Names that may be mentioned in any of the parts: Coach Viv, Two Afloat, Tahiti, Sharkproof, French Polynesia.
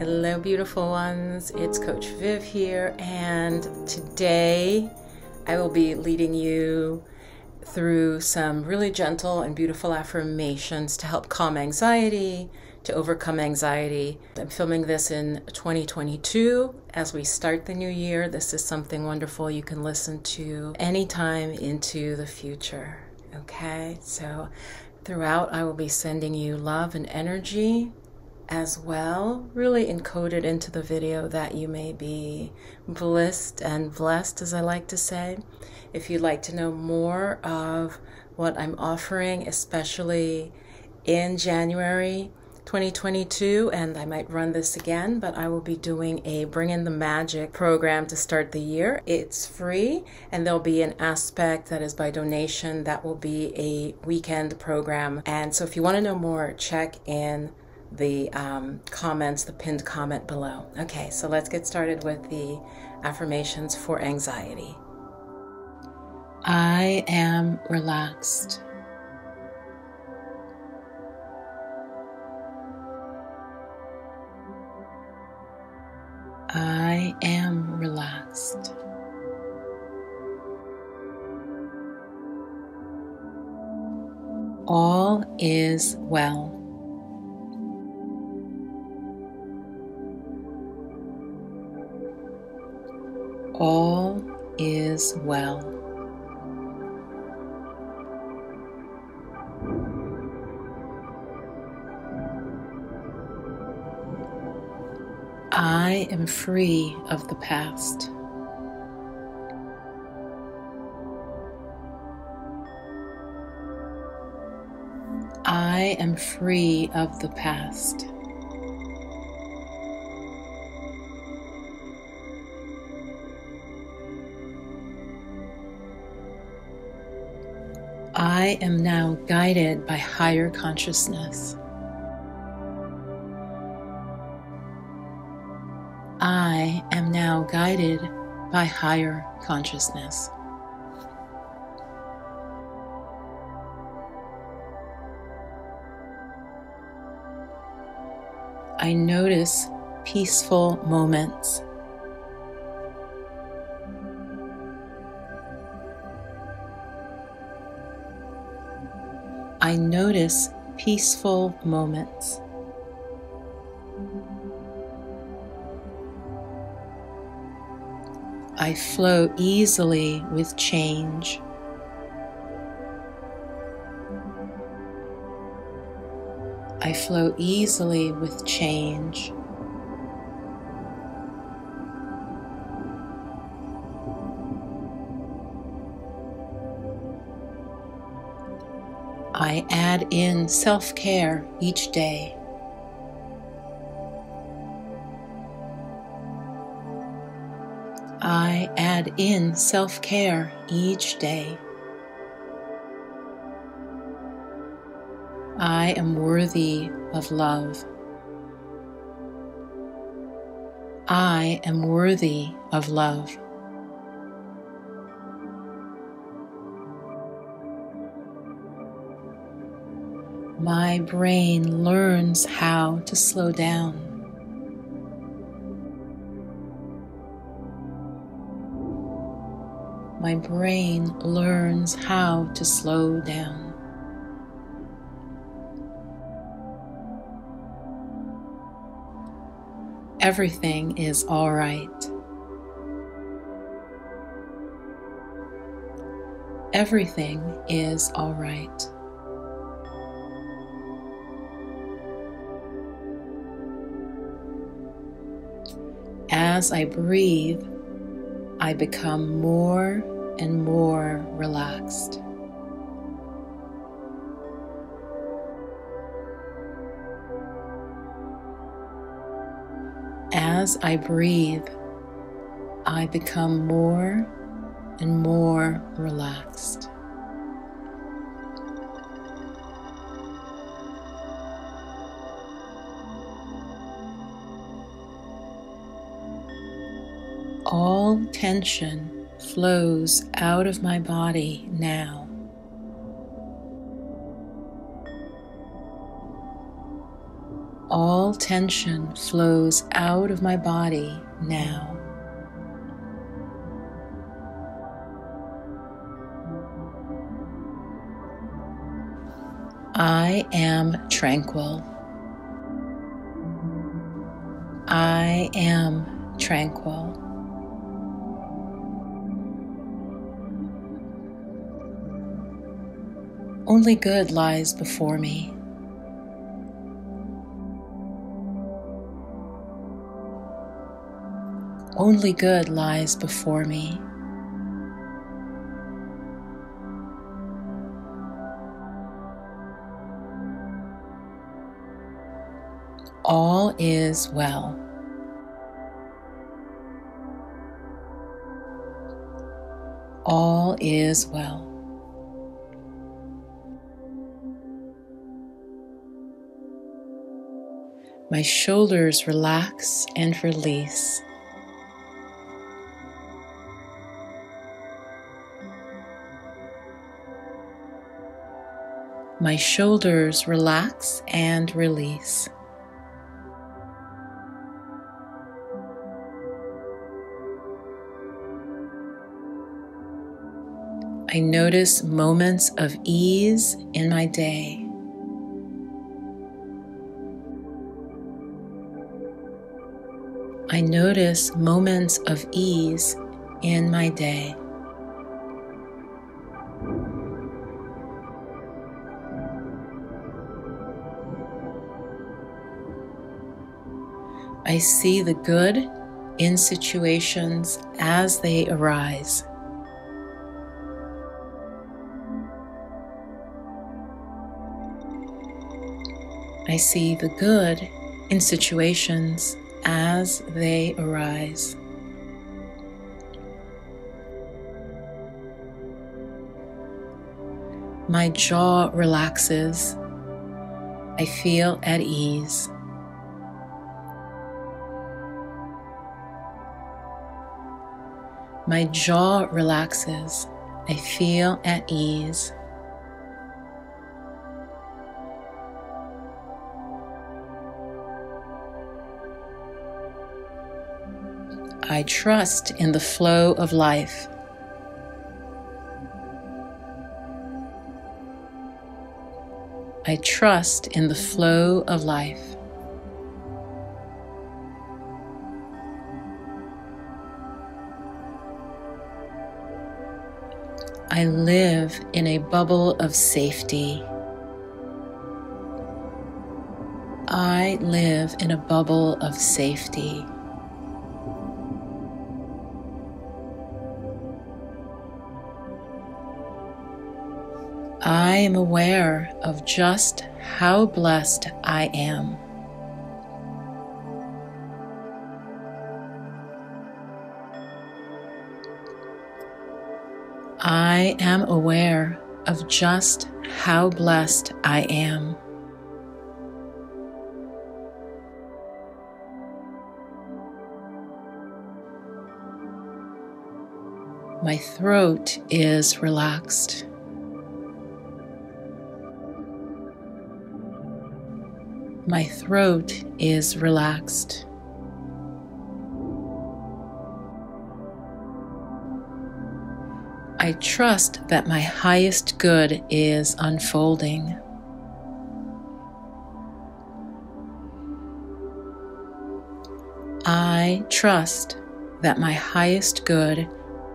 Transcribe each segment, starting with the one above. Hello beautiful ones, it's Coach Viv here, and today I will be leading you through some really gentle and beautiful affirmations to help calm anxiety, to overcome anxiety. I'm filming this in 2022 as we start the new year. This is something wonderful you can listen to anytime into the future, okay? So throughout I will be sending you love and energy, as well, really encoded into the video, that you may be blissed and blessed, as I like to say. If you'd like to know more of what I'm offering, especially in January 2022, and I might run this again, but I will be doing a Bring in the Magic program to start the year. It's free, and there'll be an aspect that is by donation. That will be a weekend program. And so if you want to know more, check in the comments, the pinned comment below. Okay, so let's get started with the affirmations for anxiety. I am relaxed. I am relaxed. All is well. All is well. I am free of the past. I am free of the past. I am now guided by higher consciousness. I am now guided by higher consciousness. I notice peaceful moments. I notice peaceful moments. I flow easily with change. I flow easily with change. I add in self-care each day. I add in self-care each day. I am worthy of love. I am worthy of love. My brain learns how to slow down. My brain learns how to slow down. Everything is all right. Everything is all right. As I breathe, I become more and more relaxed. As I breathe, I become more and more relaxed. All tension flows out of my body now. all tension flows out of my body now. I am tranquil. I am tranquil. Only good lies before me. Only good lies before me. All is well. All is well. My shoulders relax and release. My shoulders relax and release. I notice moments of ease in my day. I notice moments of ease in my day. I see the good in situations as they arise. I see the good in situations as they arise. My jaw relaxes. I feel at ease. My jaw relaxes. I feel at ease. I trust in the flow of life. I trust in the flow of life. I live in a bubble of safety. I live in a bubble of safety. I am aware of just how blessed I am. I am aware of just how blessed I am. My throat is relaxed. My throat is relaxed. I trust that my highest good is unfolding. I trust that my highest good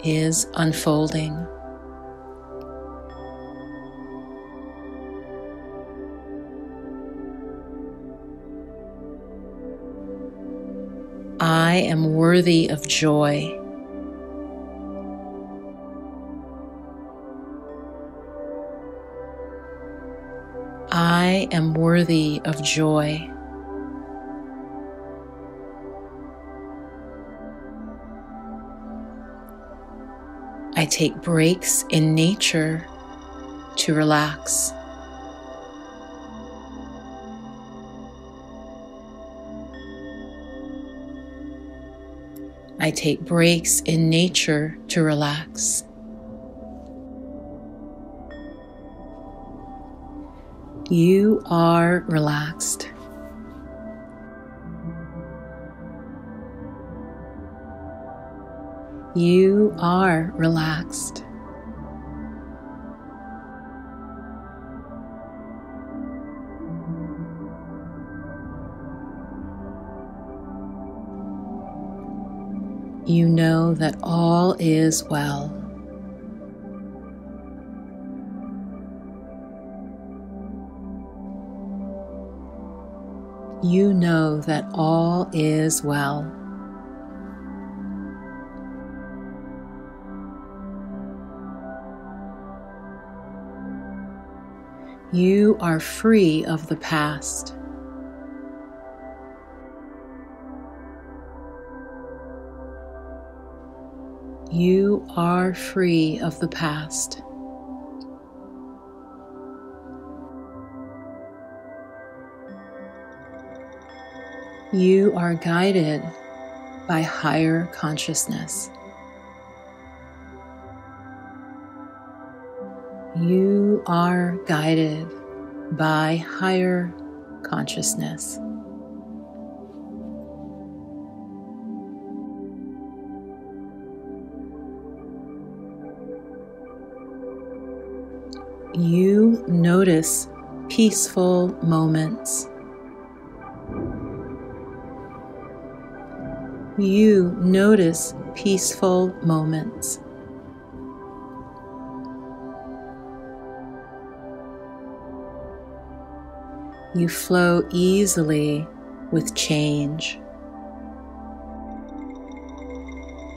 is unfolding. I am worthy of joy. I am worthy of joy. I take breaks in nature to relax. I take breaks in nature to relax. You are relaxed. You are relaxed. You know that all is well. You know that all is well. You are free of the past. You are free of the past. You are guided by higher consciousness. You are guided by higher consciousness. You notice peaceful moments. You notice peaceful moments. You flow easily with change.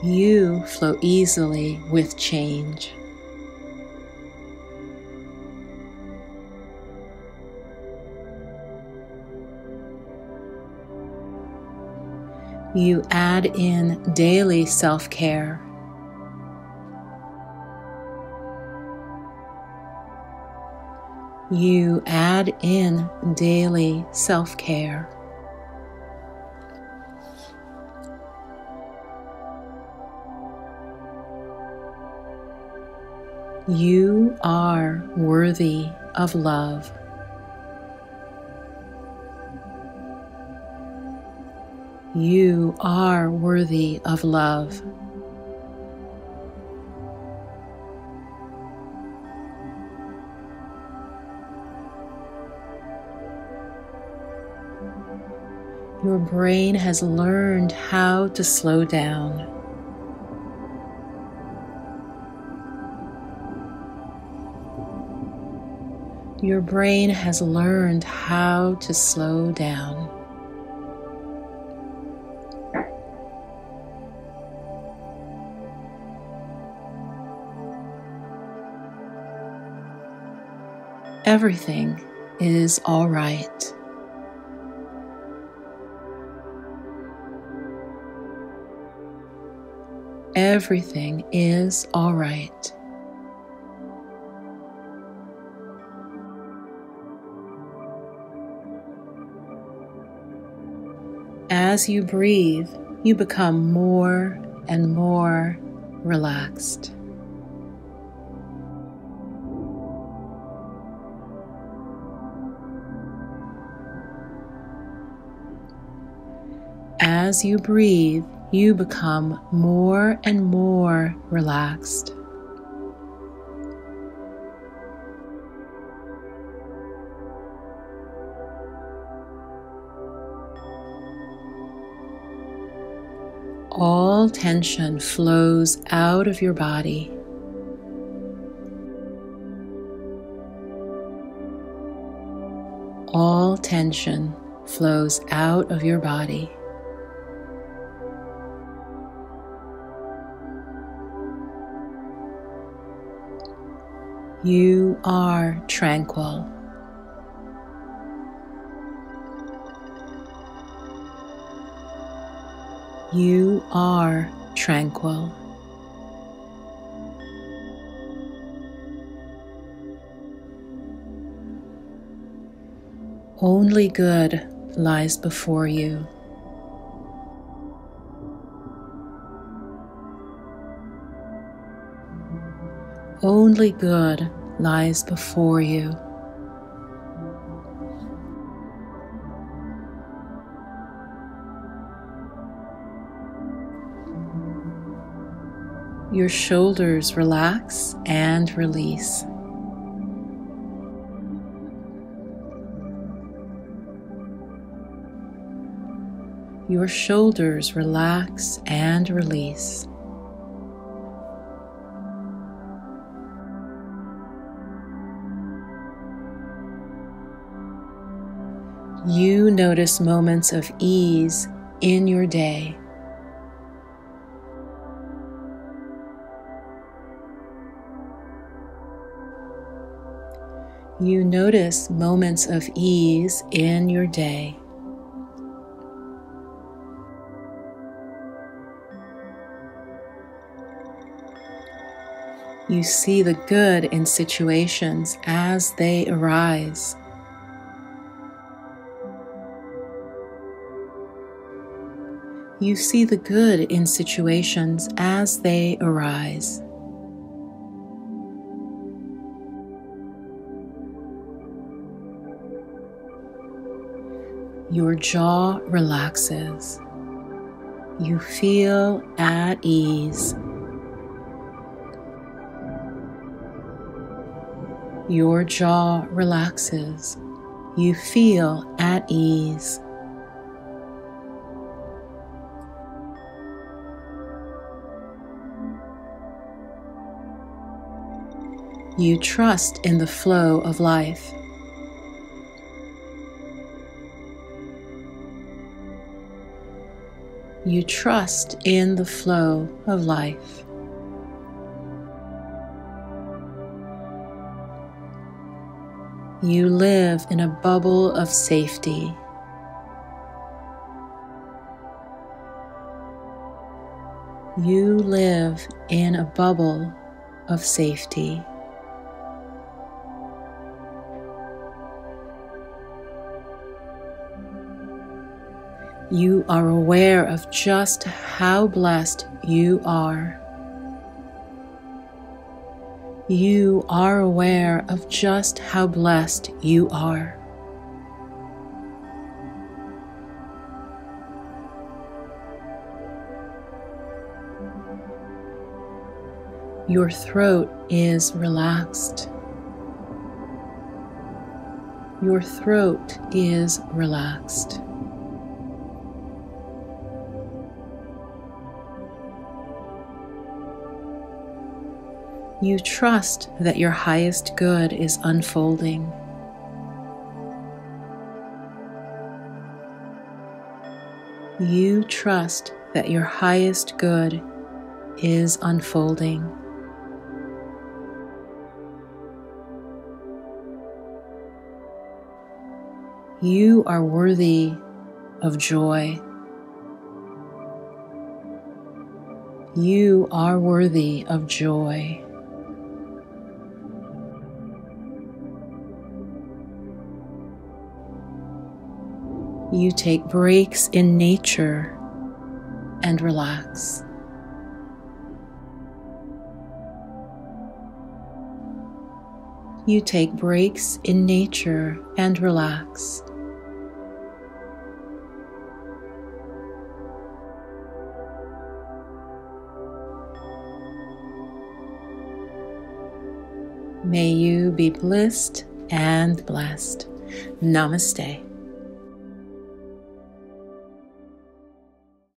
You flow easily with change. You add in daily self-care. You add in daily self-care. You are worthy of love. You are worthy of love. Your brain has learned how to slow down. Your brain has learned how to slow down. Everything is all right. Everything is all right. As you breathe, you become more and more relaxed. As you breathe, you become more and more relaxed. All tension flows out of your body. All tension flows out of your body. You are tranquil. You are tranquil. Only good lies before you. Only good lies before you. Your shoulders relax and release. Your shoulders relax and release. You notice moments of ease in your day. You notice moments of ease in your day. You see the good in situations as they arise. You see the good in situations as they arise. Your jaw relaxes. You feel at ease. Your jaw relaxes. You feel at ease. You trust in the flow of life. You trust in the flow of life. You live in a bubble of safety. You live in a bubble of safety. You are aware of just how blessed you are. You are aware of just how blessed you are. Your throat is relaxed. Your throat is relaxed. You trust that your highest good is unfolding. You trust that your highest good is unfolding. You are worthy of joy. You are worthy of joy. You take breaks in nature and relax. You take breaks in nature and relax. May you be blissed and blessed. Namaste.